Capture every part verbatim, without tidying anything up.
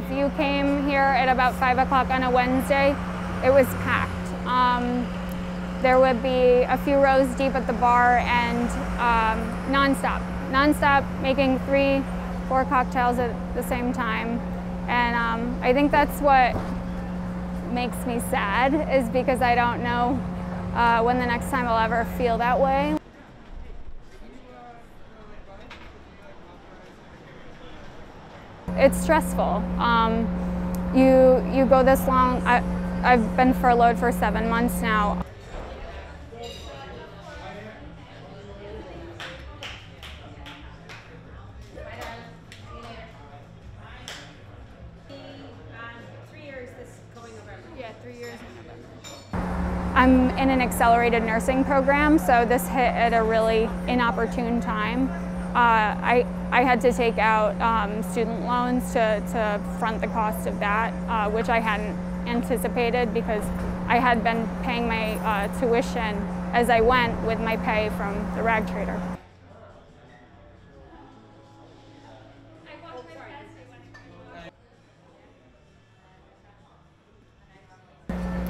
If you came here at about five o'clock on a Wednesday, it was packed. Um, there would be a few rows deep at the bar, and um, nonstop, nonstop making three, four cocktails at the same time. And um, I think that's what makes me sad, is because I don't know uh, when the next time I'll ever feel that way. It's stressful. Um, you, you go this long. I, I've been furloughed for seven months now. I'm in an accelerated nursing program, so this hit at a really inopportune time. Uh, I, I had to take out um, student loans to, to front the cost of that, uh, which I hadn't anticipated, because I had been paying my uh, tuition as I went with my pay from The Ragtrader.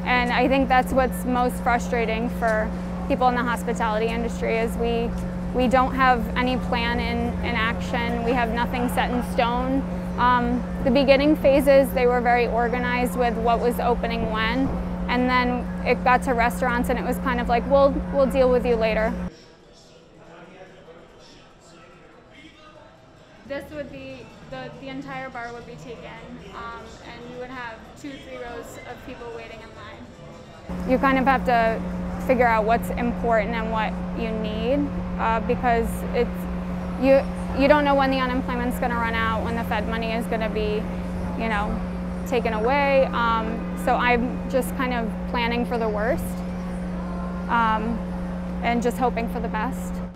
And I think that's what's most frustrating for people in the hospitality industry, is we, we don't have any plan in, in action. We have nothing set in stone. Um, the beginning phases, they were very organized with what was opening when, and then it got to restaurants and it was kind of like, we'll, we'll deal with you later. This would be, the, the entire bar would be taken, um, and you would have two, three rows of people waiting in line. You kind of have to figure out what's important and what you need, uh, because it's, you, you don't know when the unemployment's going to run out, when the Fed money is going to be, you know, taken away. Um, so I'm just kind of planning for the worst, um, and just hoping for the best.